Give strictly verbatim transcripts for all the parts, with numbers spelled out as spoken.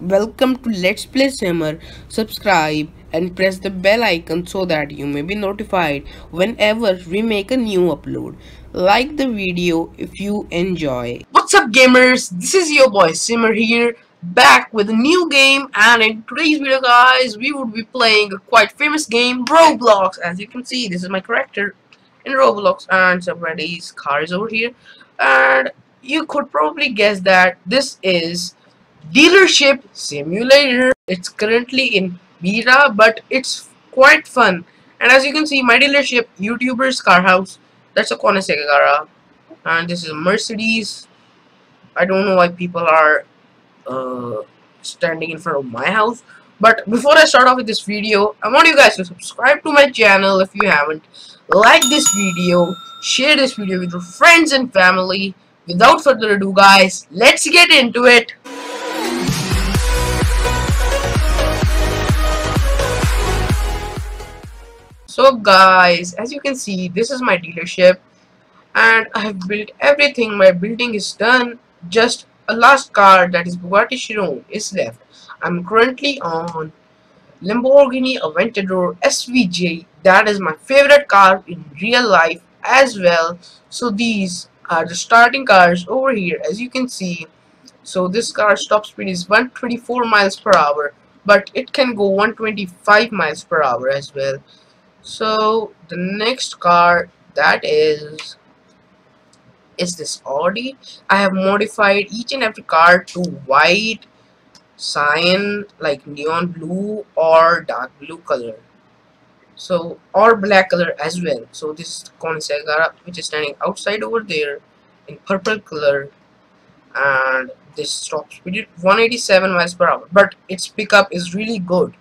Welcome to Let's Play Simar. Subscribe and press the bell icon so that you may be notified whenever we make a new upload. Like the video if you enjoy. What's up gamers, this is your boy Simar here, back with a new game, and in today's video guys we would be playing a quite famous game, Roblox. As you can see, this is my character in Roblox and somebody's car is over here, and you could probably guess that this is Dealership Simulator. It's currently in beta, but it's quite fun. And as you can see, my dealership, YouTuber's car house, that's a Koenigsegg Gemera, and this is a Mercedes. I don't know why people are uh, standing in front of my house. But before I start off with this video, I want you guys to subscribe to my channel if you haven't, like this video, share this video with your friends and family. Without further ado guys, let's get into it. So guys, as you can see, this is my dealership and I have built everything. My building is done, just a last car, that is Bugatti Chiron, is left. I'm currently on Lamborghini Aventador S V J, that is my favorite car in real life as well. So these are the starting cars over here, as you can see. So this car's top speed is one twenty-four miles per hour, but it can go one twenty-five miles per hour as well. So the next car that is is this Audi. I have modified each and every car to white, cyan, like neon blue or dark blue color, so or black color as well. So this is the Koenigsegg Gemera, which is standing outside over there in purple color, and this top speed is one eighty-seven miles per hour, but its pickup is really good.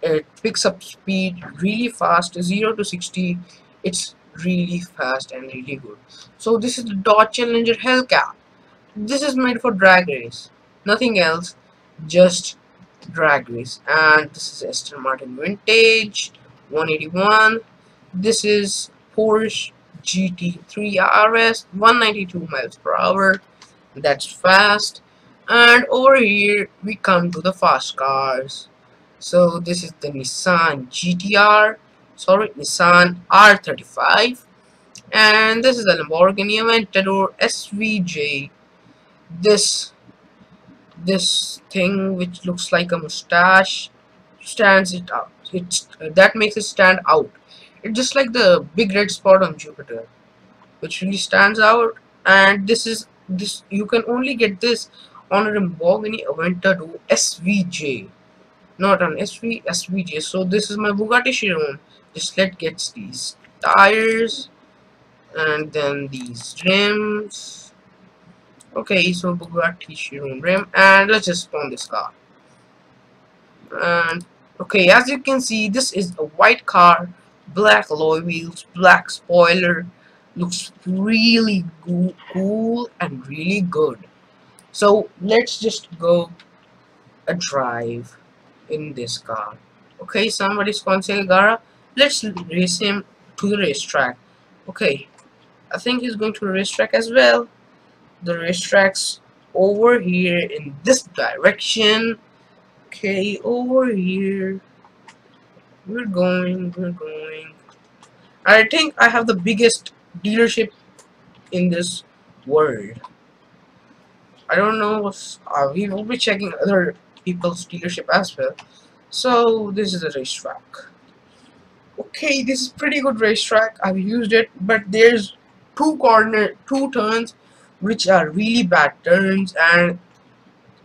It picks up speed really fast, zero to sixty, it's really fast and really good. So this is the Dodge Challenger Hellcat. This is made for drag race, nothing else, just drag race. And this is Aston Martin vintage one eighty-one. This is Porsche G T three R S, one ninety-two miles per hour, that's fast. And over here we come to the fast cars. So this is the Nissan G T R, sorry, Nissan R thirty-five, and this is the Lamborghini Aventador S V J. This this thing which looks like a mustache stands it out. It's uh, that makes it stand out. It's just like the big red spot on Jupiter, which really stands out. And this is this you can only get this on a Lamborghini Aventador S V J. Not on S V S V J. So this is my Bugatti Chiron. Just let get these tires and then these rims. Okay, so Bugatti Chiron rim, and let's just spawn this car. And okay, as you can see, this is a white car, black alloy wheels, black spoiler. Looks really cool and really good. So let's just go a drive in this car. Okay, somebody's Koenigsegg Gemera. Let's race him to the racetrack. Okay, I think he's going to the racetrack as well. The racetrack's over here in this direction. Okay, over here. We're going, we're going. I think I have the biggest dealership in this world. I don't know if uh, we will be checking other people's dealership as well. So this is a racetrack. Okay, this is pretty good racetrack. I've used it, but there's two corner two turns which are really bad turns, and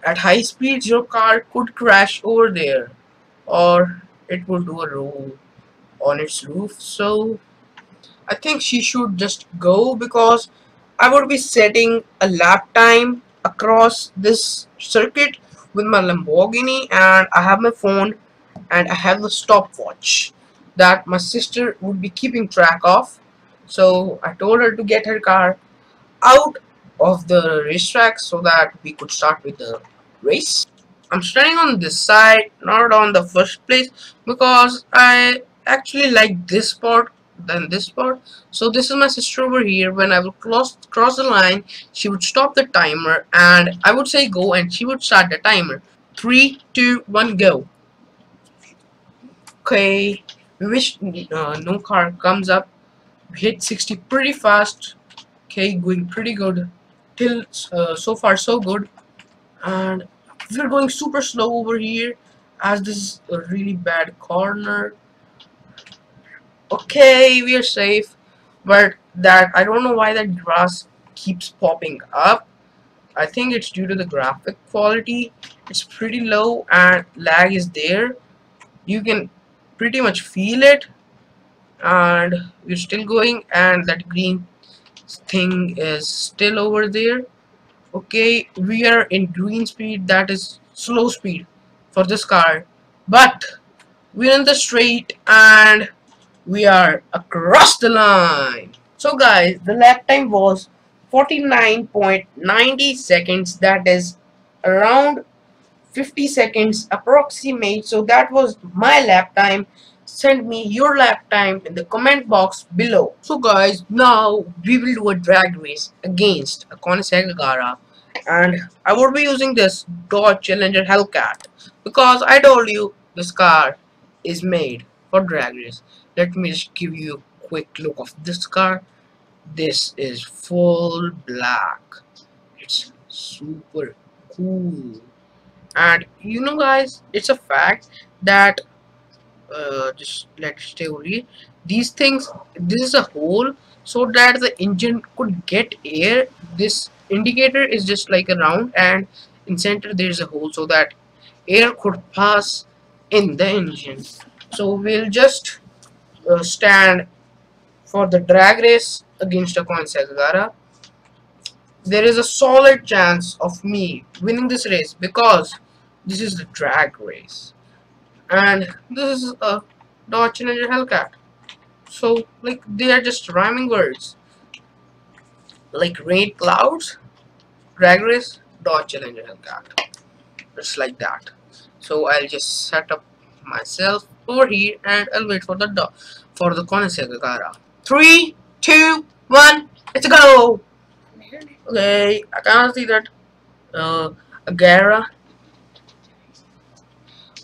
at high speeds your car could crash over there or it will do a roll on its roof. So I think she should just go, because I would be setting a lap time across this circuit with my Lamborghini, and I have my phone and I have the stopwatch that my sister would be keeping track of. So I told her to get her car out of the racetrack so that we could start with the race. I'm standing on this side, not on the first place, because I actually like this spot than this spot. So this is my sister over here. When I will cross cross the line, she would stop the timer and I would say go, and she would start the timer. Three, two, one, go. Okay, we wish uh, no car comes up. We hit sixty pretty fast. Okay, going pretty good. Till uh, so far so good. And we're going super slow over here, as this is a really bad corner. Okay, we are safe, but that I don't know why that grass keeps popping up. I think it's due to the graphic quality. It's pretty low and lag is there. You can pretty much feel it, and we're still going, and that green thing is still over there. Okay, we are in green speed, that is slow speed for this car, but we're in the straight and we are across the line. So guys, the lap time was forty-nine point nine zero seconds, that is around fifty seconds approximate. So that was my lap time. Send me your lap time in the comment box below. So guys, now we will do a drag race against a Koenigsegg Gemera, and I would be using this Dodge Challenger Hellcat because I told you this car is made for drag race. Let me just give you a quick look of this car. This is full black. It's super cool. And you know guys, it's a fact that Uh, just let's stay over here. These things, this is a hole so that the engine could get air. This indicator is just like a round, and in center there is a hole so that air could pass in the engine. So we'll just uh, stand for the drag race against a Koenigsegg Gemera. There is a solid chance of me winning this race because this is the drag race. And this is a Dodge Challenger Hellcat. So, like, they are just rhyming words. Like rain clouds, drag race, Dodge Challenger Hellcat. Just like that. So I'll just set up myself over here and I'll wait for the do for the Koenigsegg Gemera. Three, two, one, let's go! Okay, I cannot see that. Uh, Gemera.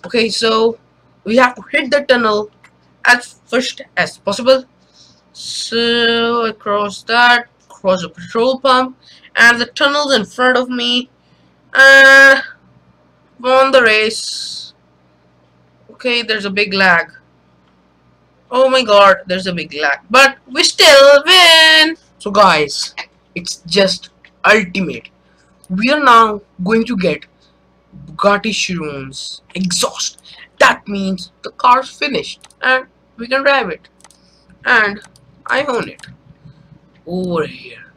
Okay, so we have to hit the tunnel as first as possible. So I cross that, cross the petrol pump, and the tunnel's in front of me. Uh, won the race. Okay, there's a big lag. Oh my god, there's a big lag. But we still win! So guys, it's just ultimate. We are now going to get Bugatti Chiron's exhaust. That means the car's finished and we can drive it, and I own it over here.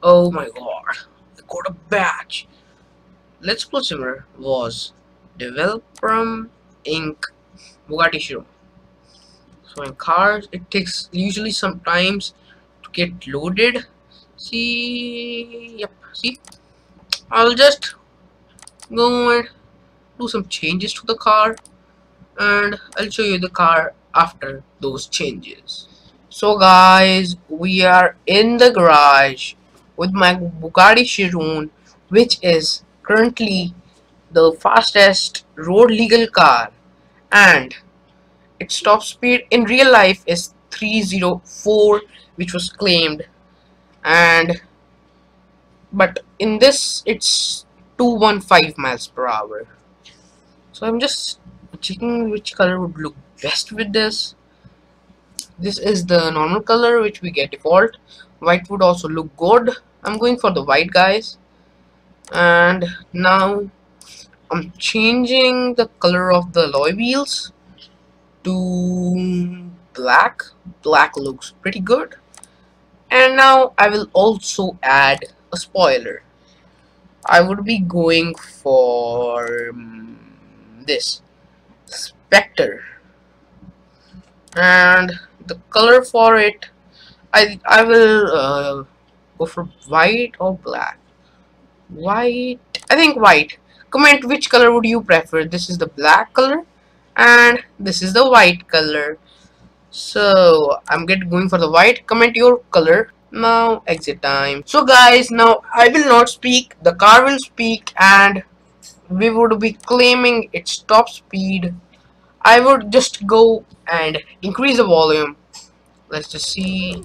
Oh my god, I got a badge. Let's Play Simar was developed from Incorporated. Bugatti Chiron. So in cars it takes usually sometimes to get loaded. See, yep, see, I'll just go and do some changes to the car, and I'll show you the car after those changes. So guys, we are in the garage with my Bugatti Chiron, which is currently the fastest road legal car, and its top speed in real life is three oh four, which was claimed, and but in this it's two fifteen miles per hour. So I'm just checking which color would look best with this. This is the normal color which we get default. White would also look good. I'm going for the white, guys. And now I'm changing the color of the alloy wheels to black. Black looks pretty good. And now I will also add a spoiler. I would be going for um, this Spectre, and the color for it, I I will uh, go for white or black. White, I think white. Comment which color would you prefer. This is the black color, and this is the white color. So I'm get going for the white. Comment your color. Now exit time. So guys, now I will not speak, the car will speak, and we would be claiming its top speed. I would just go and increase the volume. Let's just see.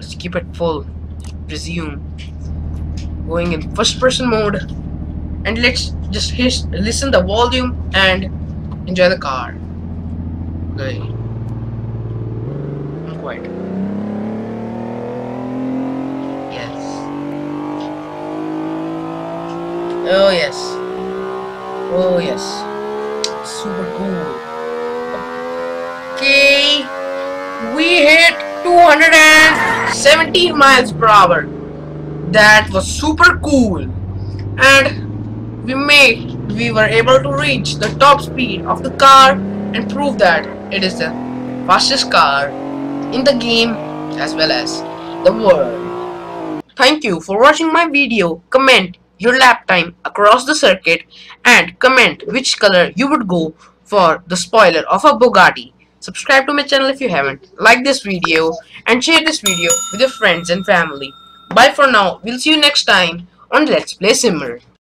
Let's keep it full. Resume. Going in first person mode. And let's just his listen the volume and enjoy the car. Okay. I'm quiet. Yes. Oh yes. Oh yes. Super cool. Okay, we hit two hundred seventy miles per hour. That was super cool, and we made we were able to reach the top speed of the car and prove that it is the fastest car in the game as well as the world. Thank you for watching my video. Comment your lap time across the circuit and comment which color you would go for the spoiler of a Bugatti. Subscribe to my channel if you haven't, like this video and share this video with your friends and family. Bye for now, we'll see you next time on Let's Play Simar.